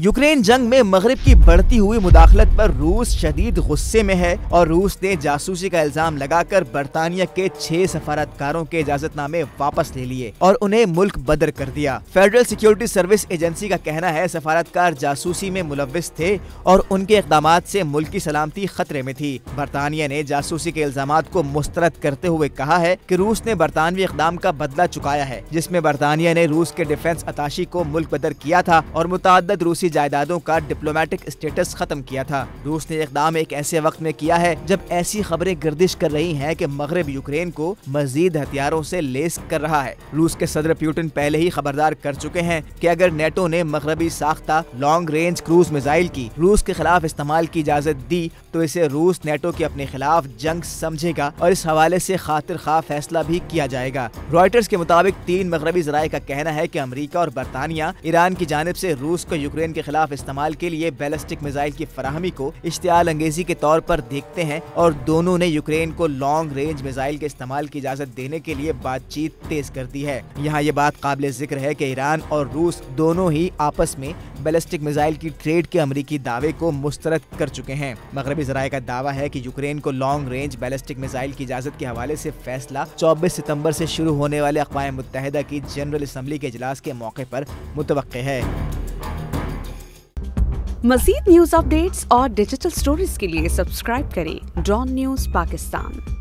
Ukraine जंग में मगरिब की बढ़ती हुई मुदाखलत पर रूस शदीद गुस्से में है और रूस ने जासूसी का इल्जाम लगाकर बरतानिया के 6 सफारतकारों के इजाजतनामे वापस ले लिए और उन्हें मुल्क बदर कर दिया। फेडरल सिक्योरिटी सर्विस एजेंसी का कहना है सफारतकार जासूसी में मुलविस थे और उनके इक़दामात से मुल्क की सलामती खतरे में थी। बरतानिया ने जासूसी के इल्जाम को मुस्तरद करते हुए कहा है कि रूस ने बरतानवी इक़दाम का बदला चुकाया है, जिसमें बरतानिया ने रूस के डिफेंस अताशी को मुल्क बदर किया था और मुतअद्दद रूसी जायदादों का डिप्लोमेटिक स्टेटस खत्म किया था। रूस ने इक़दाम एक ऐसे वक्त में किया है जब ऐसी खबरें गर्दिश कर रही हैं कि मगरिब यूक्रेन को मजीद हथियारों से लेस कर रहा है। रूस के सदर पुतिन पहले ही खबरदार कर चुके हैं कि अगर नेटो ने मगरबी साख्ता लॉन्ग रेंज क्रूज मिसाइल की रूस के खिलाफ इस्तेमाल की इजाजत दी तो इसे रूस नेटो के अपने खिलाफ जंग समझेगा और इस हवाले से खातिर खा फैसला भी किया जाएगा। रॉयटर्स के मुताबिक 3 मगरबी जराये का कहना है कि अमरीका और बरतानिया ईरान की जानिब से रूस को यूक्रेन के खिलाफ इस्तेमाल के लिए बैलिस्टिक मिसाइल की फराहमी को इश्तियाल अंगेजी के तौर पर देखते हैं और दोनों ने यूक्रेन को लॉन्ग रेंज मिसाइल के इस्तेमाल की इजाजत देने के लिए बातचीत तेज कर दी है। यहाँ ये बात काबिल जिक्र है कि ईरान और रूस दोनों ही आपस में बैलिस्टिक मिसाइल की ट्रेड के अमरीकी दावे को मुस्तरद कर चुके हैं। मगरबी जराये का दावा है कि यूक्रेन को लॉन्ग रेंज बैलिस्टिक मिसाइल की इजाजत के हवाले से फैसला 24 सितंबर से शुरू होने वाले अक़वाम मुत्तहिदा की जनरल असम्बली के इजलास के मौके पर मुतवक्के है। मज़ीद न्यूज़ अपडेट्स और डिजिटल स्टोरीज के लिए सब्सक्राइब करें डॉन न्यूज़ पाकिस्तान।